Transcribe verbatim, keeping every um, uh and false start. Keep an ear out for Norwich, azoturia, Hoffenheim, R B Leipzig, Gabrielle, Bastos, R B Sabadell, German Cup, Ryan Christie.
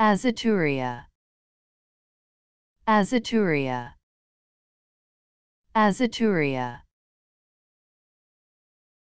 azoturia, azoturia, azoturia.